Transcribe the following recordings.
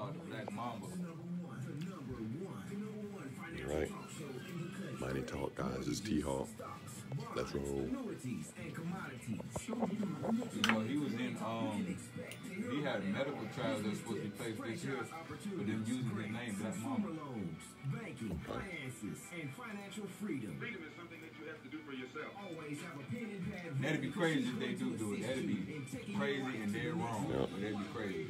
called the Black Mamba. Right. Money Talk, guys, is T-Hawk. Let's roll. You know, he was in, he had medical trials that was supposed to be placed this year, but then using the name Black Mamba. Banking, finances, and financial freedom. Freedom is something that you have to do for yourself. Always have a pen and pad. That'd be crazy if they do it. That'd be crazy and they're wrong. Yep. But that'd be crazy.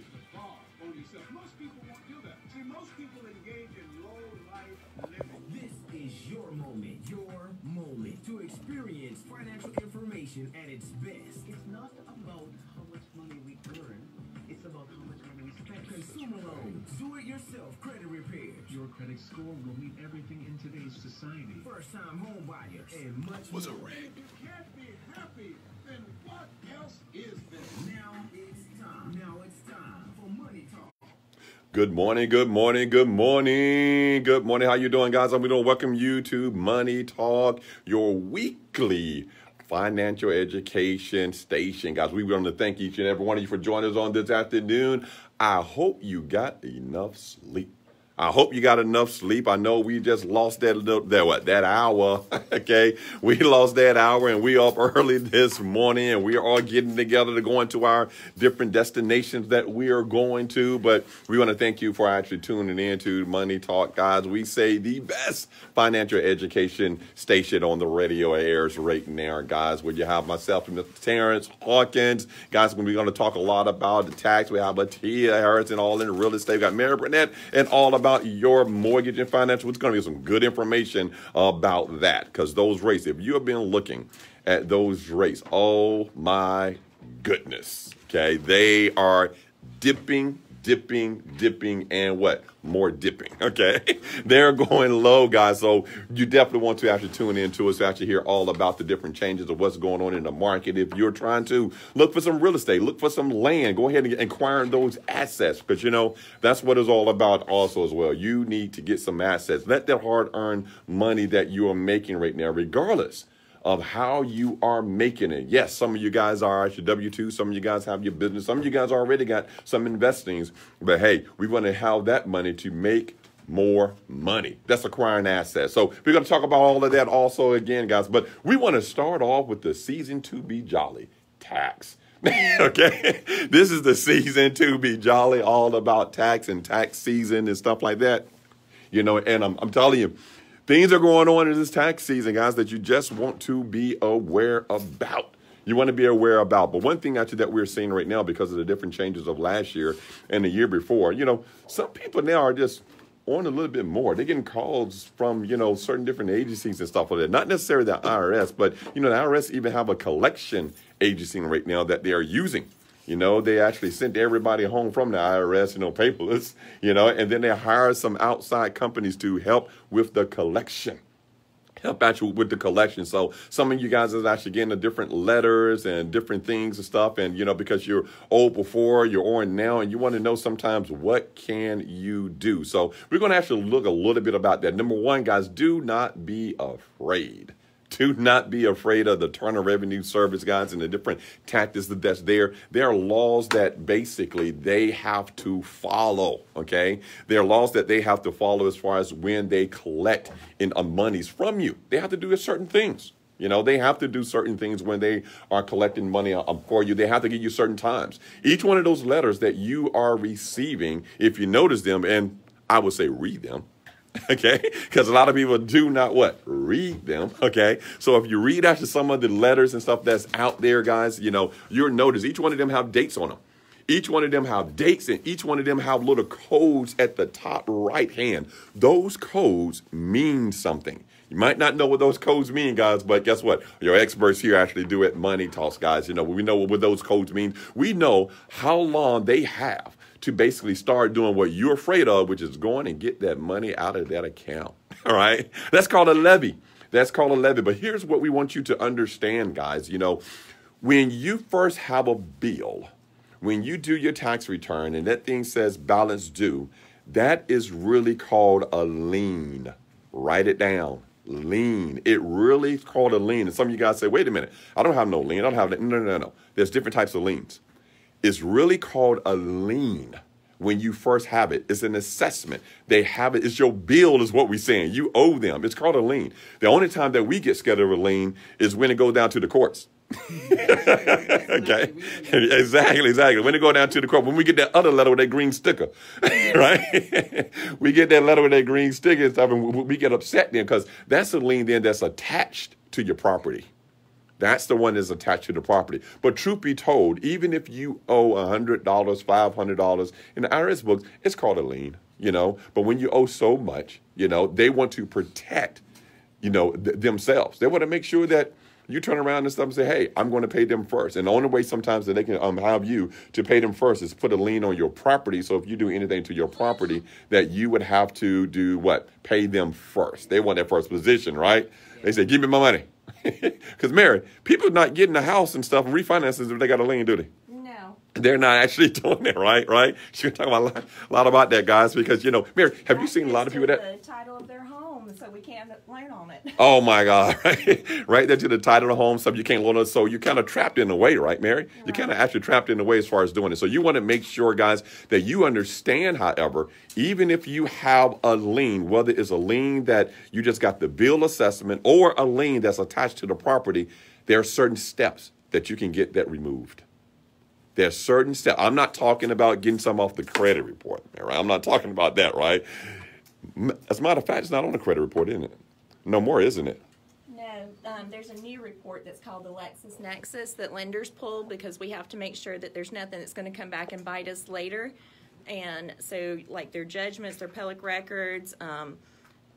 Most people won't do that. See, most people engage in low life living. This is your moment to experience financial information at its best. It's not about how much money we earn. It's about how much money we spend. Consumer loans, do-it-yourself credit repair. Your credit score will mean everything in today's society. First-time home buyers and much more. If you can't be happy, then what else is there? Now it's time for Money Talk. Good morning. How you doing, guys? I'm going to welcome you to Money Talk, your weekly financial education station. Guys, we want to thank each and every one of you for joining us on this afternoon. I hope you got enough sleep. I know we just lost that hour, okay? We lost that hour, and we up early this morning, and we are all getting together to go into our different destinations that we are going to. But we want to thank you for actually tuning in to Money Talk, guys. We say the best financial education station on the radio airs right now, guys. Where you have myself and Mr. Terrence Hawkins, guys. We're going to talk a lot about the tax. We have Latia Harrison all in real estate. We got Mary Burnett and all about your mortgage and financial. It's going to be some good information about that, because those rates, if you have been looking at those rates, oh my goodness, okay, they are dipping, and what? More dipping, okay? They're going low, guys, so you definitely want to actually tune in to us to actually hear all about the different changes of what's going on in the market. If you're trying to look for some real estate, look for some land, go ahead and acquire those assets, because, you know, that's what it's all about also as well. You need to get some assets. Let that hard-earned money that you are making right now, regardless of how you are making it. Yes, some of you guys are at your W-2, some of you guys have your business, some of you guys already got some investings, but hey, we want to have that money to make more money. That's acquiring assets. So we're going to talk about all of that also again, guys, but we want to start off with the season to be jolly, tax. Okay, this is the season to be jolly, all about tax and tax season and stuff like that. You know, and I'm telling you, things are going on in this tax season, guys, that you just want to be aware about. You want to be aware about. But one thing actually that we're seeing right now, because of the different changes of last year and the year before, you know, some people now are just on a little bit more. They're getting calls from, you know, certain different agencies and stuff like that. Not necessarily the IRS, but, you know, the IRS even have a collection agency right now that they are using. You know, they actually sent everybody home from the IRS, you know, paperless, you know, and then they hired some outside companies to help with the collection. So some of you guys is actually getting the different letters and different things and stuff. And, you know, because you're old before, you're on now, and you want to know sometimes what can you do. So we're going to actually look a little bit about that. Number one, guys, do not be afraid. Do not be afraid of the Internal Revenue Service, guys, and the different tactics that's there. There are laws that basically they have to follow, okay? There are laws that they have to follow as far as when they collect in monies from you. They have to do certain things. You know, they have to do certain things when they are collecting money for you. They have to give you certain times. Each one of those letters that you are receiving, if you notice them, and I would say read them, okay, because a lot of people do not what? Read them, okay? So if you read after some of the letters and stuff that's out there, guys, you know, you'll notice each one of them have dates on them. Each one of them have dates, and each one of them have little codes at the top right hand. Those codes mean something. You might not know what those codes mean, guys, but guess what? Your experts here actually do it. Money Talks, guys. You know, we know what those codes mean. We know how long they have to basically start doing what you're afraid of, which is going and get that money out of that account, all right? That's called a levy. That's called a levy. But here's what we want you to understand, guys. You know, when you first have a bill, when you do your tax return and that thing says balance due, that is really called a lien. Write it down. Lien. It really is called a lien. And some of you guys say, wait a minute, I don't have no lien. I don't have that. No. There's different types of liens. It's really called a lien when you first have it. It's an assessment. They have it. It's your bill is what we're saying. You owe them. It's called a lien. The only time that we get scared of a lien is when it goes down to the courts. Okay, exactly. When it go down to the court, when we get that other letter with that green sticker, right? We get that letter with that green sticker and stuff, and we get upset then because that's a lien then that's attached to your property. That's the one that's attached to the property. But truth be told, even if you owe $100, $500 in the IRS books, it's called a lien, you know. But when you owe so much, you know, they want to protect, you know, themselves. They want to make sure that you turn around and stuff and say, hey, I'm going to pay them first. And the only way sometimes that they can have you to pay them first is put a lien on your property. So if you do anything to your property, that you would have to do what? Pay them first. They want that first position, right? Yeah. They say, give me my money. Because, Mary, people are not getting a house and stuff and refinances if they got a lien, do they? No. They're not actually doing that, right? Right? She's talking about a lot about that, guys, because, you know, Mary, have you seen a lot of people that... the title of their home. So we can't learn on it. Oh my God! Right there to the title of the home, stuff you can't learn on. So you're kind of trapped in a way, right, Mary? Right. You're kind of actually trapped in a way as far as doing it. So you want to make sure, guys, that you understand. However, even if you have a lien, whether it's a lien that you just got the bill assessment or a lien that's attached to the property, there are certain steps that you can get that removed. There's certain steps. I'm not talking about getting some off the credit report, Mary. I'm not talking about that, right? As a matter of fact, it's not on the credit report, isn't it? No more, isn't it? No. There's a new report that's called the LexisNexis that lenders pull because we have to make sure that there's nothing that's going to come back and bite us later. And so, like, their judgments, their public records,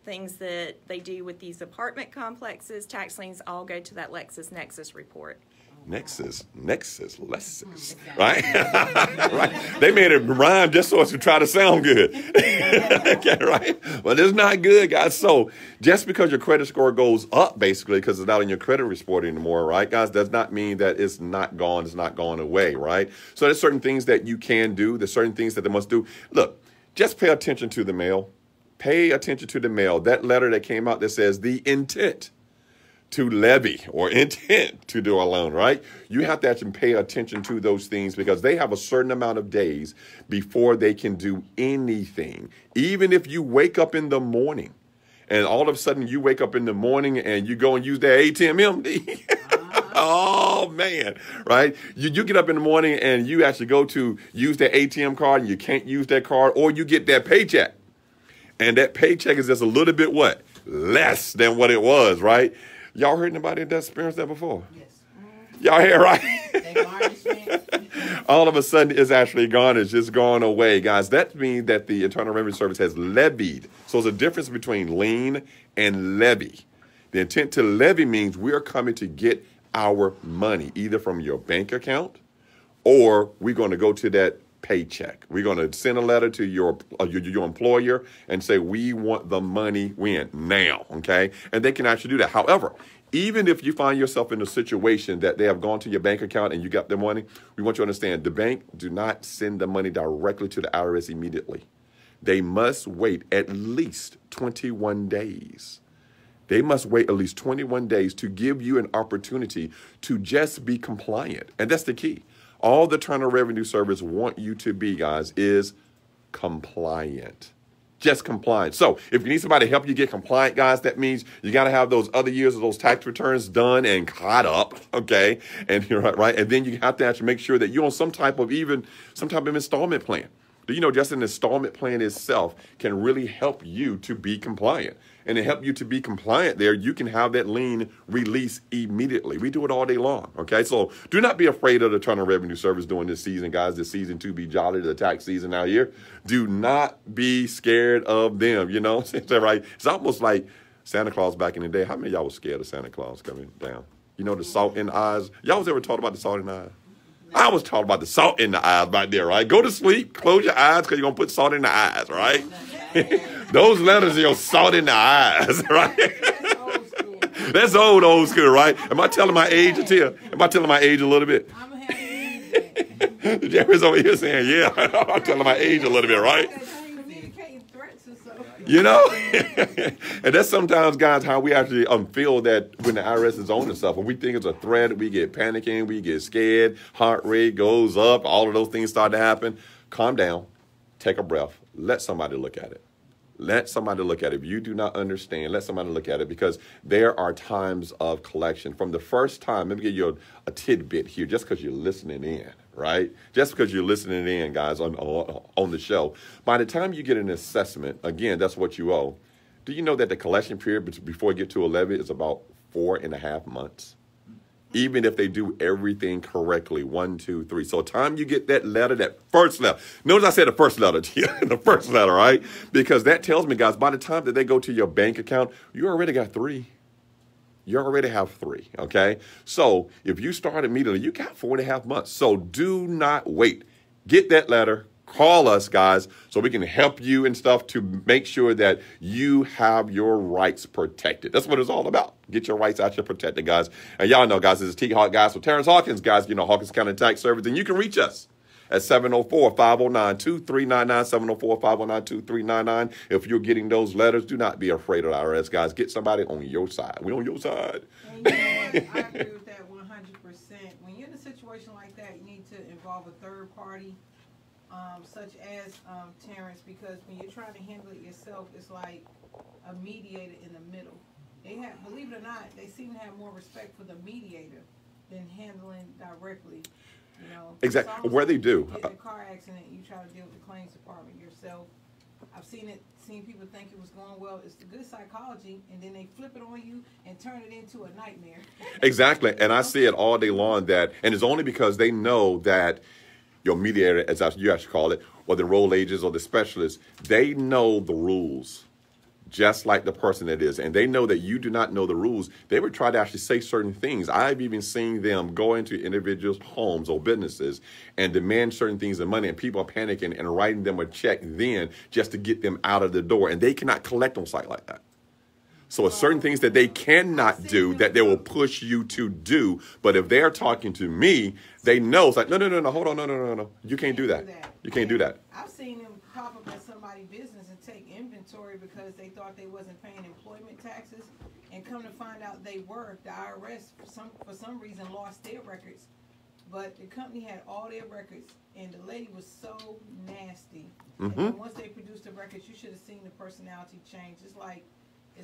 things that they do with these apartment complexes, tax liens, all go to that LexisNexis report. Nexus, right? Right? They made it rhyme just so as to try to sound good. Okay, right? Well, it's not good, guys. So just because your credit score goes up, basically, because it's not in your credit report anymore, right, guys, does not mean that it's not gone, it's not gone away, right? So there's certain things that you can do. There's certain things that they must do. Look, just pay attention to the mail. Pay attention to the mail. That letter that came out that says the intent to levy or intent to do a loan, right? You have to actually pay attention to those things because they have a certain amount of days before they can do anything. Even if you wake up in the morning and all of a sudden you wake up in the morning and you go and use that ATM MD. Oh, man, right? You get up in the morning and you actually go to use that ATM card and you can't use that card, or you get that paycheck. And that paycheck is just a little bit what? Less than what it was, right? Y'all heard anybody that's experienced that before? Yes. Y'all hear, right? All of a sudden, it's actually gone. It's just gone away, guys. That means that the Internal Revenue Service has levied. So there's a difference between lien and levy. The intent to levy means we are coming to get our money, either from your bank account or we're going to go to that paycheck. We're going to send a letter to your employer and say, we want the money when? Now, okay? And they can actually do that. However, even if you find yourself in a situation that they have gone to your bank account and you got the money, we want you to understand the bank do not send the money directly to the IRS immediately. They must wait at least 21 days. They must wait at least 21 days to give you an opportunity to just be compliant. And that's the key. All the Internal Revenue Service want you to be, guys, is compliant. Just compliant. So if you need somebody to help you get compliant, guys, that means you got to have those other years of those tax returns done and caught up, okay? And you're right. And then you have to actually make sure that you're on some type of installment plan. Do you know just an installment plan itself can really help you to be compliant? And to help you to be compliant there, you can have that lien release immediately. We do it all day long, okay? So do not be afraid of the Internal Revenue Service during this season, guys. This season to be jolly, the tax season out here. Do not be scared of them, you know? Right? It's almost like Santa Claus back in the day. How many of y'all was scared of Santa Claus coming down? You know, the salt in the eyes. Y'all was ever taught about the salt in the eyes? I was talking about the salt in the eyes right there, right? Go to sleep, close your eyes, because you're going to put salt in the eyes, right? Those letters are your salt in the eyes, right? That's old school. That's old school, right? Am I telling my age a little? Am I telling my age a little bit? I'm happy. Jerry's over here saying, yeah, I'm telling my age a little bit, right? You know, and that's sometimes, guys, how we actually feel that when the IRS is on and stuff. When we think it's a threat, we get panicking, we get scared, heart rate goes up, all of those things start to happen. Calm down. take a breath, let somebody look at it. Let somebody look at it. If you do not understand, let somebody look at it, because there are times of collection. From the first time, let me give you a tidbit here, just because you're listening in, right? Just because you're listening in, guys, on the show. By the time you get an assessment, again, that's what you owe. Do you know that the collection period before you get to a levy is about 4.5 months? Even if they do everything correctly, 1, 2, 3. So time you get that letter, that first letter. Notice I said the first letter, the first letter, right? Because that tells me, guys, by the time that they go to your bank account, you already got 3. You already have 3, okay? So if you start immediately, you got 4.5 months. So do not wait. Get that letter. Call us, guys, so we can help you and stuff to make sure that you have your rights protected. That's what it's all about. Get your rights out here protected, guys. And y'all know, guys, this is T-Hawk, guys, with Terrence Hawkins, guys, you know, Hawkins County Tax Service. And you can reach us at 704-509-2399, 704-509-2399. If you're getting those letters, do not be afraid of the IRS, guys. Get somebody on your side. We're on your side. And you know, I agree with that 100%. When you're in a situation like that, you need to involve a third party, such as Terrence, because when you're trying to handle it yourself, it's like a mediator in the middle. They have, believe it or not, they seem to have more respect for the mediator than handling directly. You know, exactly where they do. If you get in a car accident, you try to deal with the claims department yourself. I've seen it. Seen people think it was going well. It's the good psychology, and then they flip it on you and turn it into a nightmare. Exactly, and I see it all day long. That, and it's only because they know that your mediator, as you actually call it, or the role agents or the specialists, they know the rules, just like the person that is. And they know that you do not know the rules. They would try to actually say certain things. I've even seen them go into individuals' homes or businesses and demand certain things and money, and people are panicking and writing them a check then just to get them out of the door. And they cannot collect on site like that. So it's certain things that they cannot do that they will push you to do. But if they're talking to me, they know it's like, no, hold on, no. You can't do that. You can't do that. I've seen them pop up at somebody's business and take inventory because they thought they wasn't paying employment taxes, and come to find out they were. The IRS, for some reason, lost their records. But the company had all their records, and the lady was so nasty. Mm-hmm. And once they produced the records, you should have seen the personality change. It's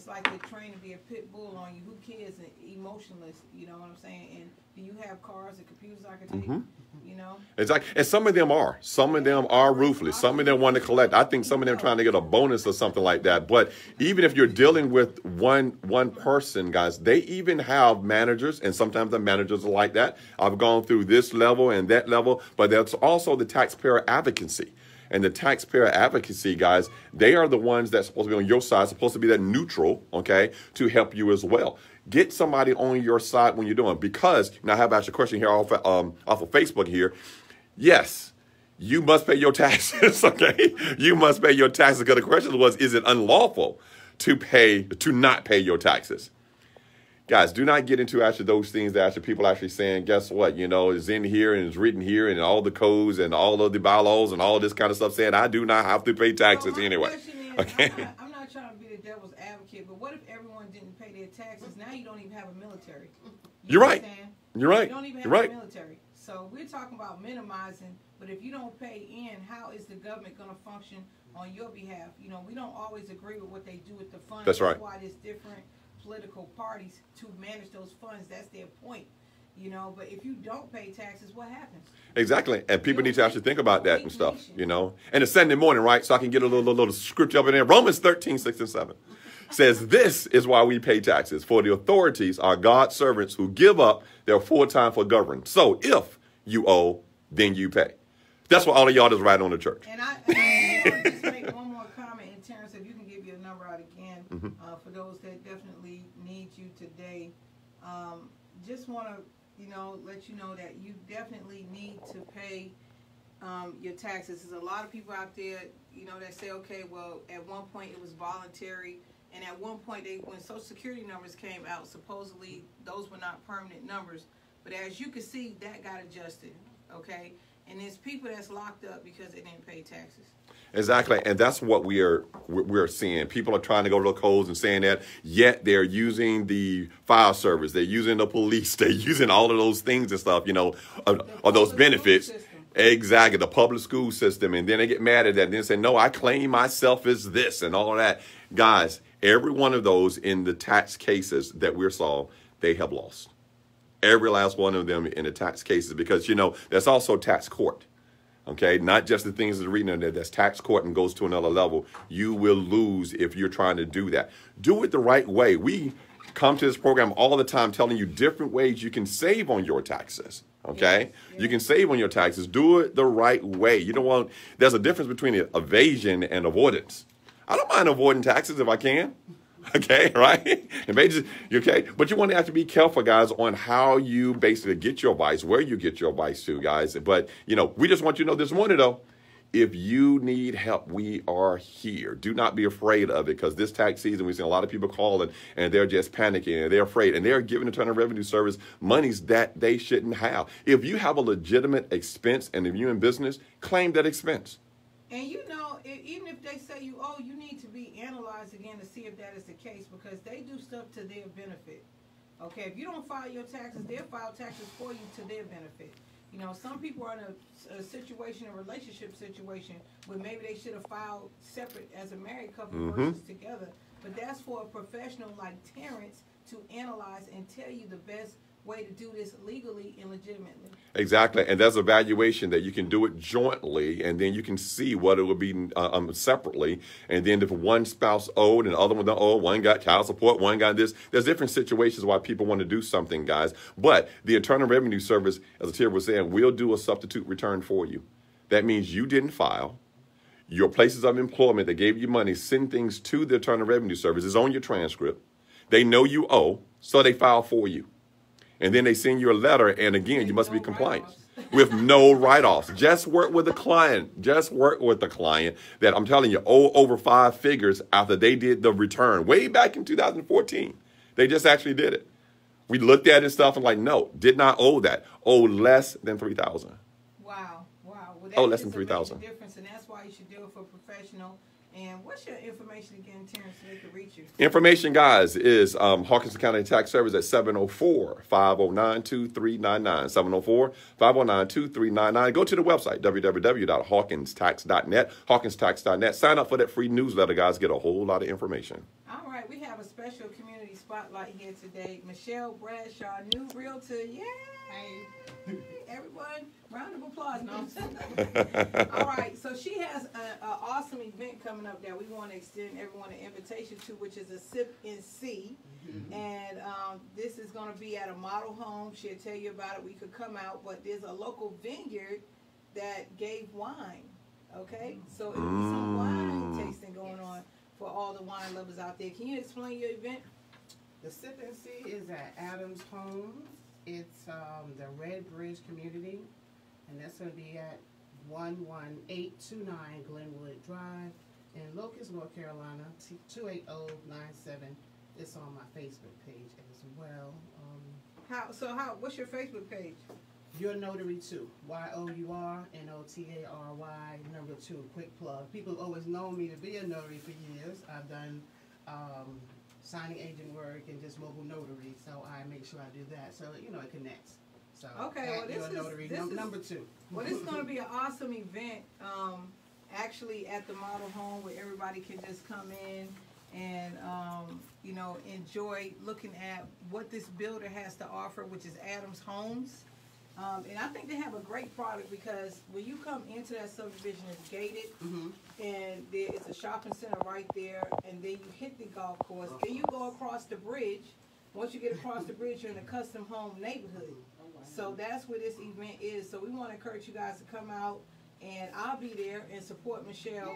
like they're trained to be a pit bull on you. Who cares? And emotionless, you know what I'm saying? And do you have cars and computers I can take? You know? Exactly. And some of them are. Some of them are ruthless. Some of them want to collect. I think some of them are trying to get a bonus or something like that. But even if you're dealing with one person, guys, they even have managers, and sometimes the managers are like that. I've gone through this level and that level, but that's also the taxpayer advocacy. And the taxpayer advocacy, guys, they are the ones that's supposed to be on your side, supposed to be that neutral, okay, to help you as well. Get somebody on your side when you're doing, because, now I have asked a question here off of Facebook here. Yes, you must pay your taxes, okay? You must pay your taxes, because the question was, is it unlawful to not pay your taxes? Guys, do not get into actually those things that actually people actually saying, guess what, you know, it's in here and it's written here and all the codes and all of the bylaws and all this kind of stuff saying I do not have to pay taxes anyway. Okay. I'm not trying to be the devil's advocate, but what if everyone didn't pay their taxes? Now you don't even have a military. You're right. You're right. You don't even have a military. So we're talking about minimizing, but if you don't pay in, how is the government going to function on your behalf? You know, we don't always agree with what they do with the funds. That's right. That's why it's different political parties to manage those funds. That's their point, you know. But if you don't pay taxes, what happens? Exactly. And people need to actually think about that and stuff, you know. And it's Sunday morning, right? So I can get a little scripture up in there. Romans 13:6-7 says, this is why we pay taxes, for the authorities are God's servants who give up their full time for government. So if you owe, then you pay. That's what all of y'all is right on the church. And I just make one more comment, and Terrence, if you can give your number out again, for those that definitely need you today. Just want to, you know, let you know that you definitely need to pay your taxes. There's a lot of people out there, you know, that say, okay, well, at one point it was voluntary, and at one point when Social Security numbers came out, supposedly those were not permanent numbers. But as you can see, that got adjusted, okay? And there's people that's locked up because they didn't pay taxes. Exactly, and that's what we're seeing. People are trying to go to the codes and saying that, yet they're using the fire service, they're using the police, they're using all of those things and stuff, you know, or those benefits. Exactly. The public school system. And then they get mad at that. And then say, no, I claim myself as this and all that. Guys, every one of those in the tax cases that we saw, they have lost. Every last one of them in the tax cases, because, you know, that's also tax court. OK, not just the things that are reading on there. That's tax court and goes to another level. You will lose if you're trying to do that. Do it the right way. We come to this program all the time telling you different ways you can save on your taxes. OK, yes. You can save on your taxes. Do it the right way. You don't want. There's a difference between evasion and avoidance. I don't mind avoiding taxes if I can. Okay, right? Okay, but you want to have to be careful, guys, on how you basically get your advice, where you get your advice to, guys. But, you know, we just want you to know this morning, though, if you need help, we are here. Do not be afraid of it, because this tax season, we've seen a lot of people calling, and they're just panicking, and they're afraid, and they're giving the Internal Revenue Service monies that they shouldn't have. If you have a legitimate expense, and if you're in business, claim that expense. And, you know, even if they say you owe, you need to be analyzed again to see if that is the case, because they do stuff to their benefit. Okay, if you don't file your taxes, they'll file taxes for you to their benefit. You know, some people are in a situation, a relationship situation, where maybe they should have filed separate as a married couple versus together. But that's for a professional like Terrence to analyze and tell you the best way to do this legally and legitimately. Exactly, and that's a valuation that you can do it jointly, and then you can see what it would be separately. And then if one spouse owed and the other one don't owe, one got child support, one got this. There's different situations why people want to do something, guys. But the Internal Revenue Service, as Atira was saying, will do a substitute return for you. That means you didn't file. Your places of employment that gave you money send things to the Internal Revenue Service. It's on your transcript. They know you owe, so they file for you. And then they send you a letter, and again, you must be compliant with no write-offs. Just work with the client. Just work with the client that, I'm telling you, owe over 5 figures after they did the return way back in 2014. They just actually did it. We looked at it and stuff and like, no, did not owe that. Owe less than $3,000. Wow, wow. Well, oh, less than $3,000. Difference, and that's why you should do it for a professional. And what's your information again, Terrence, so they can reach you? Information, guys, is Hawkins County Tax Service at 704-509-2399, 704-509-2399. Go to the website, www.hawkinstax.net, hawkinstax.net. Sign up for that free newsletter, guys. Get a whole lot of information. All right. We have a special community spotlight here today. Michelle Bradshaw, new realtor. Yay! Hey. Everyone, round of applause. No, all right, so she has an awesome event coming up that we want to extend everyone an invitation to, which is a sip and see. And this is going to be at a model home. She'll tell you about it. We could come out, but there's a local vineyard that gave wine. Okay, so it'll be some wine tasting going on for all the wine lovers out there. Can you explain your event? The Sip and See is at Adams Homes. It's the Red Bridge Community, and that's going to be at 11829 Glenwood Drive in Locust, North Carolina, 28097. It's on my Facebook page as well. What's your Facebook page? Your Notary 2, Y-O-U-R-N-O-T-A-R-Y, number 2, quick plug. People have always known me to be a notary for years. I've done signing agent work and just mobile notary, so I make sure I do that. So, you know, it connects. So, okay, well, this is notary number 2. Well, this is going to be an awesome event, actually at the model home, where everybody can just come in and, you know, enjoy looking at what this builder has to offer, which is Adams Homes. And I think they have a great product, because when you come into that subdivision, it's gated, and there is a shopping center right there, and then you hit the golf course, then you go across the bridge. Once you get across the bridge, you're in a custom home neighborhood. So that's where this event is. So we want to encourage you guys to come out, and I'll be there and support Michelle.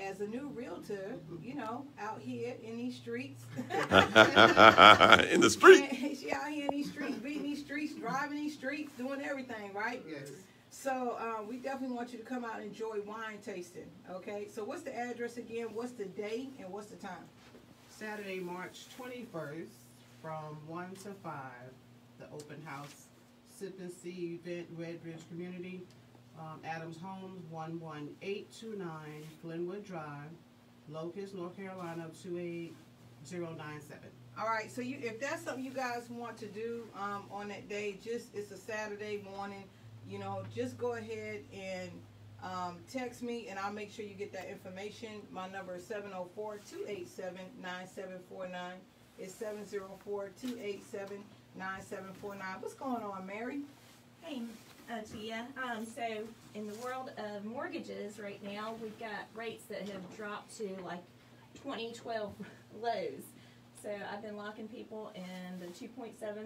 As a new realtor, you know, out here in these streets. In the street. She out here in these streets, beating these streets, driving these streets, doing everything, right? Yes. So we definitely want you to come out and enjoy wine tasting, okay? So what's the address again? What's the day and what's the time? Saturday, March 21st from 1 to 5, the open house Sip and See event, Red Bridge Community. Adams Homes, 11829 Glenwood Drive, Locust, North Carolina, 28097. All right, so if that's something you guys want to do on that day, it's a Saturday morning. you know, just go ahead and text me and I'll make sure you get that information. My number is 704-287-9749. It's 704-287-9749. What's going on, Mary? Hey, Tia. So in the world of mortgages right now, we've got rates that have dropped to like 2012 lows. So I've been locking people in the 2.75,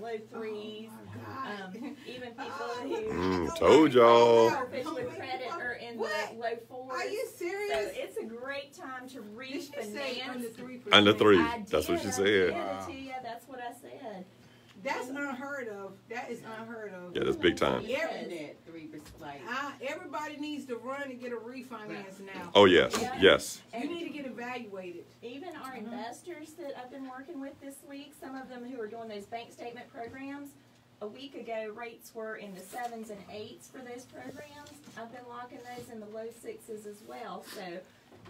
low threes. Oh even people who told y'all credit are in the low fours. Are you serious? So it's a great time to refinance. Under 3%. Under three. That's what she said. Wow. Yeah, that's what I said. That's unheard of. That is unheard of. Yeah, that's big time. Everybody needs to run and get a refinance now. Oh, yes. Yeah. Yes. You need to get evaluated. Even our investors that I've been working with this week, some of them who are doing those bank statement programs, a week ago rates were in the 7s and 8s for those programs. I've been locking those in the low 6s as well. So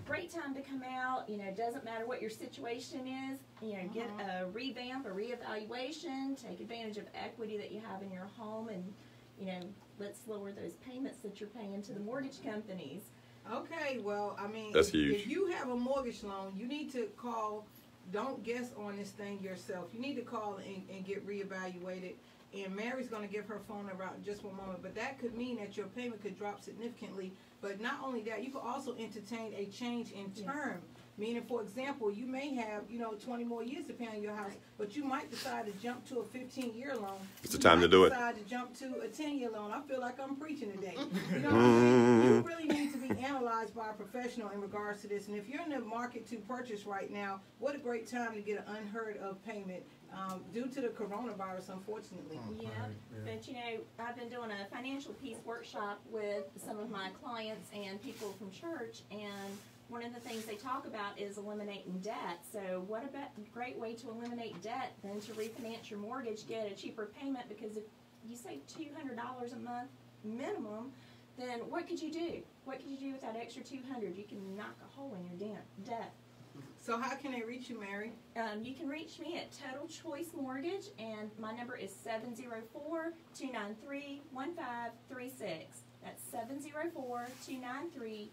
great time to come out. You know, it doesn't matter what your situation is. You know, get a revamp, a reevaluation, take advantage of equity that you have in your home, and, you know, let's lower those payments that you're paying to the mortgage companies. Okay, well, I mean, that's huge. If you have a mortgage loan, you need to call. Don't guess on this thing yourself. You need to call and get reevaluated. And Mary's going to give her phone number out in just one moment. But that could mean that your payment could drop significantly. But not only that, you could also entertain a change in term. Meaning, for example, you may have, you know, 20 more years to pay on your house, but you might decide to jump to a 15-year loan. It's the time to do it. You might decide to jump to a 10-year loan. I feel like I'm preaching today. You know what I mean? You really need to be analyzed by a professional in regards to this. And if you're in the market to purchase right now, what a great time to get an unheard of payment due to the coronavirus, unfortunately. Yeah, but, you know, I've been doing a financial peace workshop with some of my clients and people from church, and one of the things they talk about is eliminating debt. So what about a great way to eliminate debt than to refinance your mortgage, get a cheaper payment? Because if you save $200 a month minimum, then what could you do? What could you do with that extra $200? You can knock a hole in your debt. So how can they reach you, Mary? You can reach me at Total Choice Mortgage, and my number is 704-293-1536. That's 704-293-1536.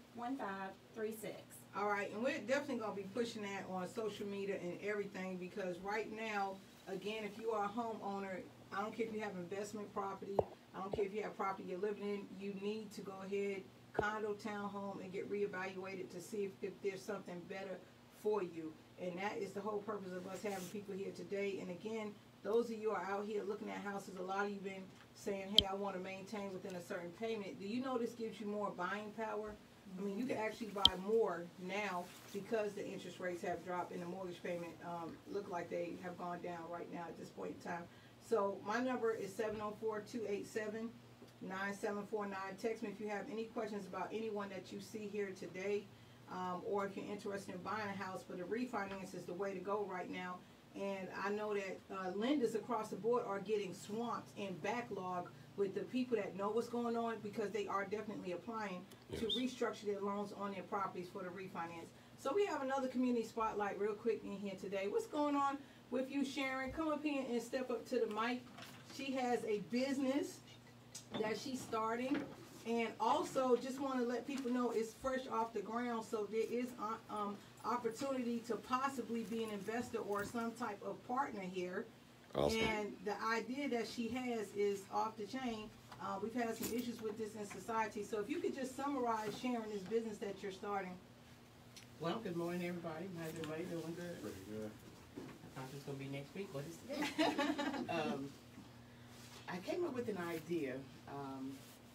All right, and we're definitely going to be pushing that on social media and everything, because right now, again, if you are a homeowner, I don't care if you have investment property, I don't care if you have property you're living in, you need to go ahead, condo, townhome, and get reevaluated to see if there's something better for you. And that is the whole purpose of us having people here today. And again, those of you are out here looking at houses, a lot of you have been saying, hey, I want to maintain within a certain payment. Do you know this gives you more buying power? I mean, you can actually buy more now because the interest rates have dropped and the mortgage payment look like they have gone down right now at this point in time. So my number is 704-287-9749. Text me if you have any questions about anyone that you see here today, or if you're interested in buying a house, but a refinance is the way to go right now. And I know that lenders across the board are getting swamped and backlogged with the people that know what's going on, because they are definitely applying to restructure their loans on their properties for the refinance. So we have another community spotlight real quick in here today. What's going on with you, Sharon? Come up here and step up to the mic. She has a business that she's starting. And also, just want to let people know it's fresh off the ground, so there is opportunity to possibly be an investor or some type of partner here. Awesome. And the idea that she has is off the chain. We've had some issues with this in society. So if you could just summarize, Sharon, this business that you're starting. Well, good morning, everybody. How's everybody doing? Good. Pretty good. I thought this was going to be next week. What is today? I came up with an idea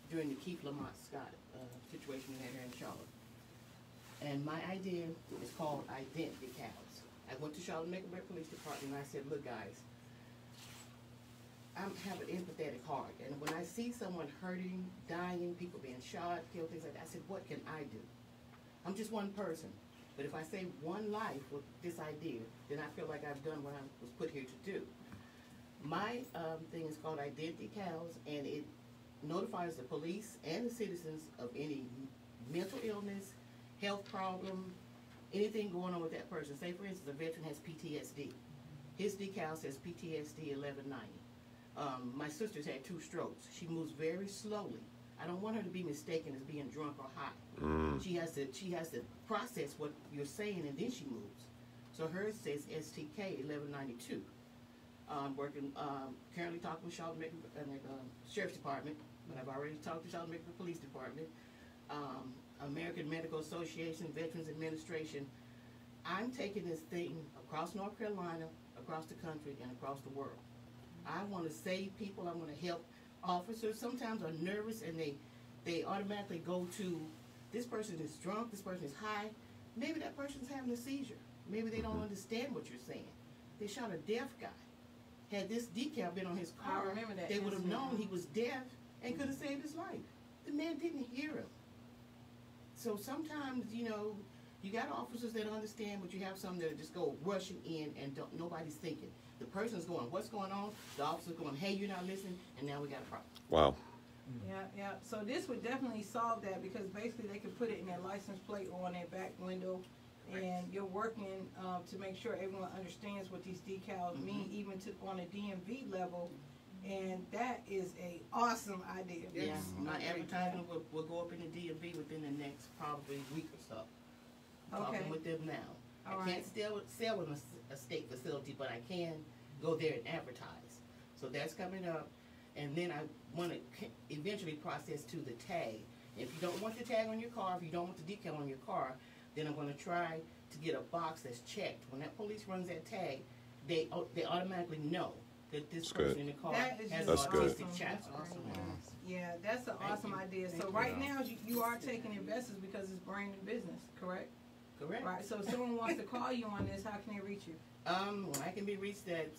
during the Keith Lamont Scott situation we had here in Charlotte. And my idea is called Identity Cows. I went to Charlotte Mecklenburg Police Department and I said, look, guys, I have an empathetic heart. And when I see someone hurting, dying, people being shot, killed, things like that, I said, what can I do? I'm just one person. But if I save one life with this idea, then I feel like I've done what I was put here to do. My thing is called Identity Cows, and it notifies the police and the citizens of any mental illness, health problem, anything going on with that person. Say, for instance, a veteran has PTSD. His decal says PTSD 1190. My sister's had 2 strokes. She moves very slowly. I don't want her to be mistaken as being drunk or high. Mm. She has to process what you're saying, and then she moves. So hers says STK 1192. Working currently talking with Charlotte Mecklenburg Sheriff's Department, but I've already talked to Charlotte Mecklenburg Police Department, American Medical Association, Veterans Administration. I'm taking this thing across North Carolina, across the country, and across the world. I want to save people. I want to help. Officers sometimes are nervous, and they automatically go to, this person is drunk, this person is high, maybe that person's having a seizure. Maybe they don't understand what you're saying. They shot a deaf guy. Had this decal been on his car, they would have known he was deaf and could have saved his life. The man didn't hear him. So sometimes, you know, you got officers that understand, but you have some that just go rushing in and don't, nobody's thinking. The person's going, what's going on? The officer's going, hey, you're not listening, and now we got a problem. Wow. Mm-hmm. Yeah, yeah. So this would definitely solve that, because basically they could put it in their license plate or on their back window. Right. And you're working to make sure everyone understands what these decals mm-hmm. mean, even to, on a DMV level. Mm-hmm. And that is an awesome idea. Yeah, my advertisement will go up in the DMV within the next probably week or so. I'm talking with them now. I can't sell in a state facility, but I can go there and advertise. So that's coming up. And then I want to eventually process to the tag. If you don't want the tag on your car, if you don't want the decal on your car, then I'm going to try to get a box that's checked. When that police runs that tag, they automatically know that this person in the car has an autistic child. Yeah, that's an awesome idea. So right now, you are taking investors because it's brand new business, correct? Correct. Right, so if someone wants to call you on this, how can they reach you? Well, I can be reached at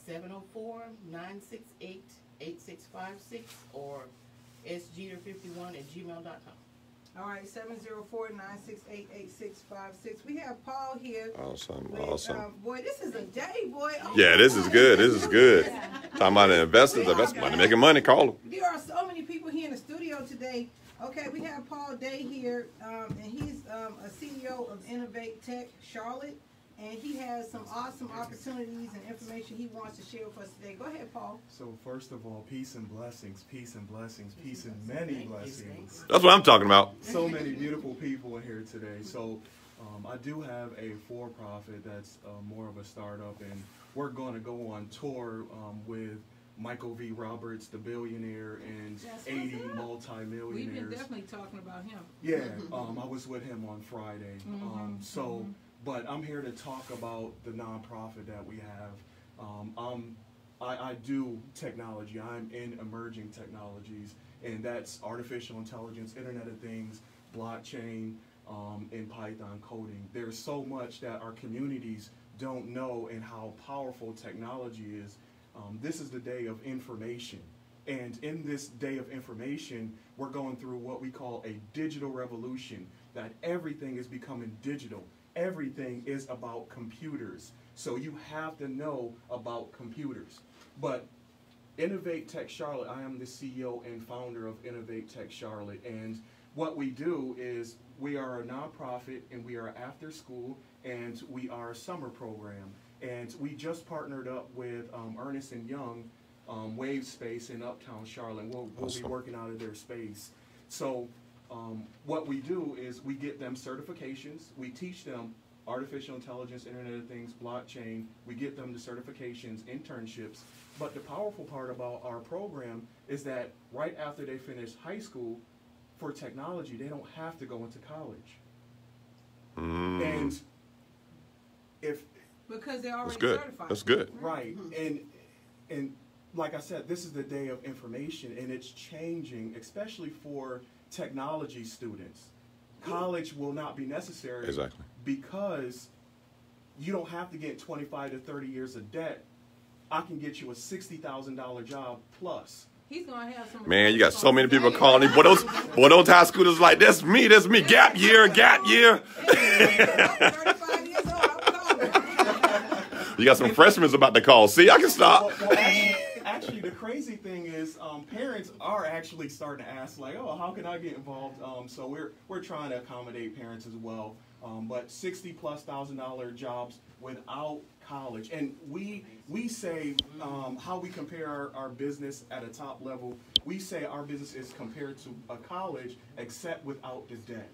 704-968-8656 or sgter51@gmail.com. All right, 704-968-8656. We have Paul here. Awesome, boy, this is a day, boy. Oh, yeah, this is good. This is good. Talking about the investors, money making money, call them. There are so many people here in the studio today. Okay, we have Paul Day here, and he's a CEO of Innovate Tech Charlotte, and he has some awesome opportunities and information he wants to share with us today. Go ahead, Paul. So first of all, peace and blessings, peace and blessings, peace and many blessings. That's what I'm talking about. So many beautiful people are here today. So I do have a for-profit that's more of a startup, and we're going to go on tour with Michael V. Roberts, the billionaire, and 80 multimillionaires. We've been definitely talking about him. Yeah, I was with him on Friday. But I'm here to talk about the nonprofit that we have. I do technology. I'm in emerging technologies, and that's artificial intelligence, Internet of Things, blockchain, and Python coding. There's so much that our communities don't know and how powerful technology is. This is the day of information, and in this day of information, we're going through what we call a digital revolution, that everything is becoming digital. Everything is about computers, so you have to know about computers. But Innovate Tech Charlotte, I am the CEO and founder of Innovate Tech Charlotte, and what we do is we are a nonprofit, and we are after school, and we are a summer program. And we just partnered up with Ernest and Young, Wavespace in Uptown Charlotte. We'll be working out of their space. So what we do is we get them certifications. We teach them artificial intelligence, Internet of Things, blockchain. We get them the certifications, internships. But the powerful part about our program is that right after they finish high school, for technology, they don't have to go into college. Mm. And if... Because they're already certified. That's good. Right. And like I said, this is the day of information, and it's changing, especially for technology students. College will not be necessary because you don't have to get 25 to 30 years of debt. I can get you a $60,000 job plus. He's gonna have some. Man, you got so many people calling me. Boy, those high schoolers like, that's me, that's me. Gap year, gap year. You got some freshmen about to call. See, I can stop. Well, actually, the crazy thing thing is parents are actually starting to ask, like, oh, how can I get involved? So we're trying to accommodate parents as well. But $60,000+ jobs without college. And we say how we compare our business at a top level, we say our business is compared to a college except without the debt.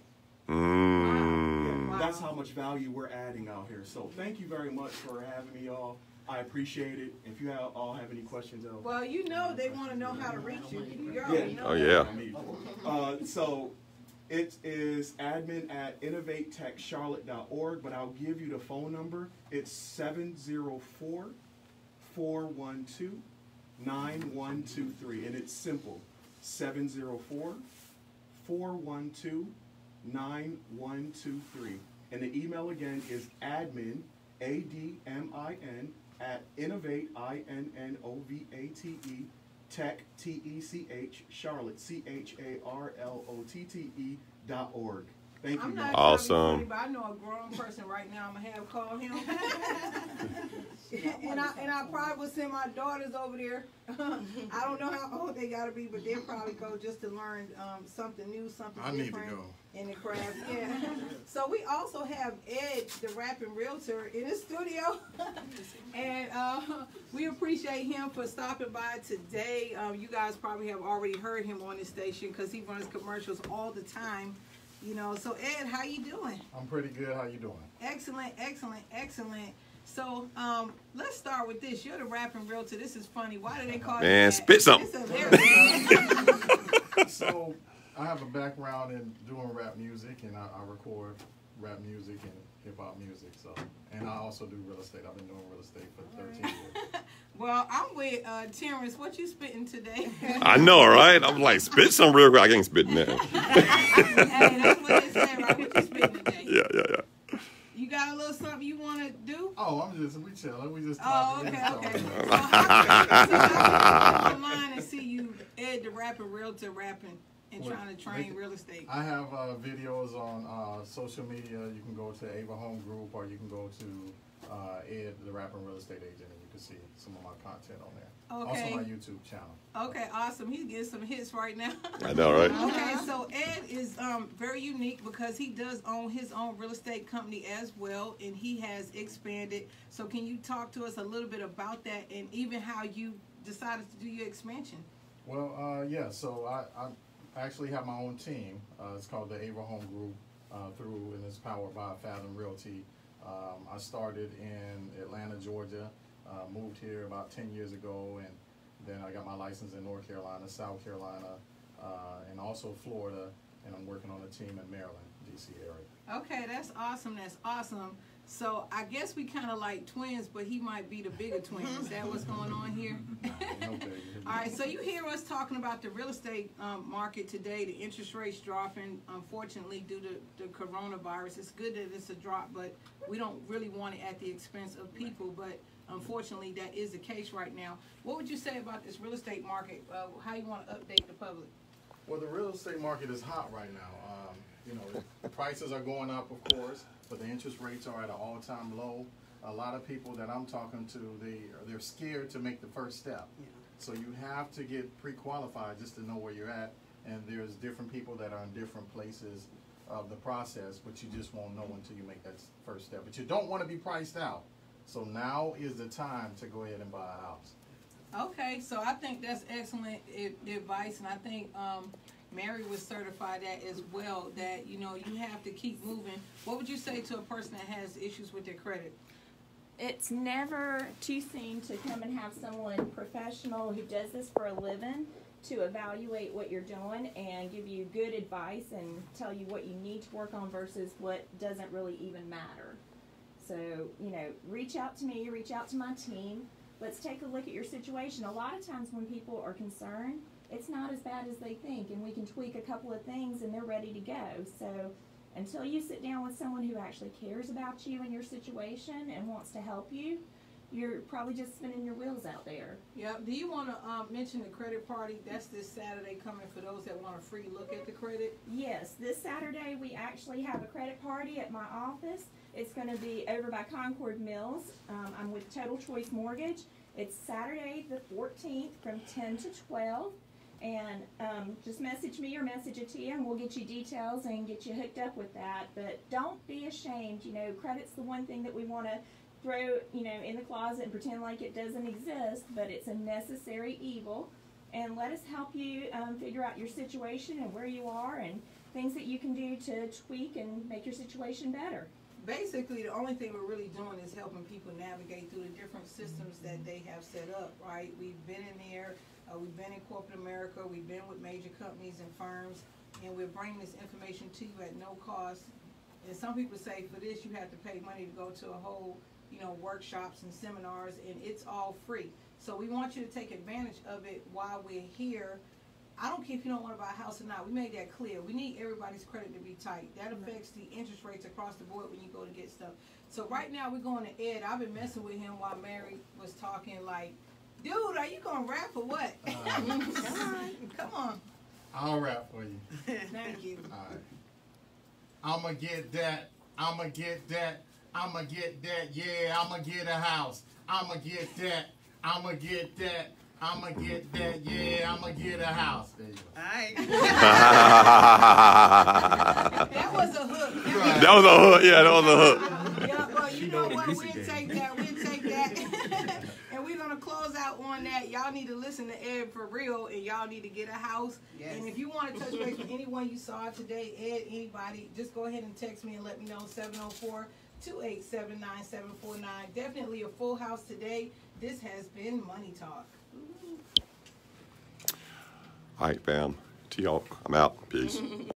Mm. Wow. That's how much value we're adding out here. So thank you very much for having me, y'all. I appreciate it. If you all have any questions, though. Well, you know they want to know how to reach you. Yeah. Oh, yeah. So it is admin@innovatetechcharlotte.org, but I'll give you the phone number. It's 704-412-9123, and it's simple. 704-412-9123. And the email again is admin, ADMIN, @ Innovate, INNOVATE, Tech, TECH, Charlotte, CHARLOTTE.org. Thank you. Awesome. Funny, but I know a grown person right now. I'm gonna have to call him, and I probably will send my daughters over there. I don't know how old they gotta be, but they'll probably go just to learn something new, something different. I need to go in the craft. Yeah. So we also have Ed, the rapping realtor, in his studio, and we appreciate him for stopping by today. You guys probably have already heard him on this station because he runs commercials all the time. You know, so Ed, how you doing? I'm pretty good. How you doing? Excellent, excellent, excellent. So let's start with this. You're the rapping realtor. This is funny. Why do they call you that? Man, spit something. So I have a background in doing rap music, and I record rap music and hip hop music. So, and I also do real estate. I've been doing real estate for 13 years. Well, I'm with Terrence. What you spitting today? I know, right? I'm like, spit some real quick. I ain't spitting that. Hey, that's what they say, right? What you spitting today? Yeah, yeah, yeah. You got a little something you want to do? Oh, I'm just, we chilling. We just talking. Oh, okay, okay. So I can online and see you, Ed, the rapping realtor, rapping and trying to train real estate. I have videos on social media. You can go to Ava Home Group, or you can go to Ed, the rapping real estate agent. See some of my content on there. Okay. Also my YouTube channel. Okay, awesome. He's getting some hits right now. I know, right? Okay, so Ed is very unique because he does own his own real estate company as well, and he has expanded. So can you talk to us a little bit about that and even how you decided to do your expansion? Well, yeah, so I actually have my own team. It's called the Ava Home Group through, and it's powered by Fathom Realty. I started in Atlanta, Georgia. Moved here about 10 years ago, and then I got my license in North Carolina, South Carolina, and also Florida, and I'm working on a team in Maryland, D.C. area. Okay, that's awesome. That's awesome. So I guess we kind of like twins, but he might be the bigger twin. Is that what's going on here? All right, so you hear us talking about the real estate market today, the interest rates dropping, unfortunately, due to the coronavirus. It's good that it's a drop, but we don't really want it at the expense of people, but unfortunately, that is the case right now. What would you say about this real estate market? How you want to update the public? Well, the real estate market is hot right now. You know, the prices are going up, of course, but the interest rates are at an all-time low. A lot of people that I'm talking to, they're scared to make the first step. Yeah. So you have to get pre-qualified just to know where you're at. And there's different people that are in different places of the process, but you just won't know until you make that first step. But you don't want to be priced out. So now is the time to go ahead and buy a house. Okay, so I think that's excellent advice, and I think Mary would certify that as well, that, you know, you have to keep moving. What would you say to a person that has issues with their credit? It's never too soon to come and have someone professional who does this for a living to evaluate what you're doing and give you good advice and tell you what you need to work on versus what doesn't really even matter. So, you know, reach out to me, reach out to my team. Let's take a look at your situation. A lot of times when people are concerned, it's not as bad as they think, and we can tweak a couple of things and they're ready to go. So until you sit down with someone who actually cares about you and your situation and wants to help you, you're probably just spinning your wheels out there. Yep. Do you want to mention the credit party? That's this Saturday coming for those that want a free look at the credit. Yes. This Saturday we actually have a credit party at my office. It's going to be over by Concord Mills. I'm with Total Choice Mortgage. It's Saturday the 14th from 10 to 12. And just message me or message Atia and we'll get you details and get you hooked up with that. But don't be ashamed. You know, credit's the one thing that we want to throw, you know, in the closet and pretend like it doesn't exist, but it's a necessary evil. And let us help you figure out your situation and where you are and things that you can do to tweak and make your situation better. Basically, the only thing we're really doing is helping people navigate through the different systems that they have set up, right? We've been in there. We've been in corporate America, we've been with major companies and firms, and we're bringing this information to you at no cost. And some people say for this you have to pay money to go to a whole, you know, workshops and seminars, and it's all free. So we want you to take advantage of it while we're here. I don't care if you don't want to buy a house or not. We made that clear. We need everybody's credit to be tight. That affects the interest rates across the board when you go to get stuff. So right now we're going to Ed. I've been messing with him while Mary was talking, like, dude, are you gonna rap or what? Come on. I'll rap for you. Thank you. All right. I'ma get that. I'ma get that. I'ma get that. Yeah, I'ma get a house. I'ma get that. I'ma get that. I'ma get that. Yeah, I'ma get a house. There you go. All right. That was a hook. That was a hook. Yeah, that was a hook. Yeah, well, you know what? We'll take that. We'll take that. We're going to close out on that. Y'all need to listen to Ed for real, and y'all need to get a house. Yes. And if you want to touch base with anyone you saw today, Ed, anybody, just go ahead and text me and let me know, 704-287-9749. Definitely a full house today. This has been Money Talk. All right, fam. T-Hawk, I'm out. Peace.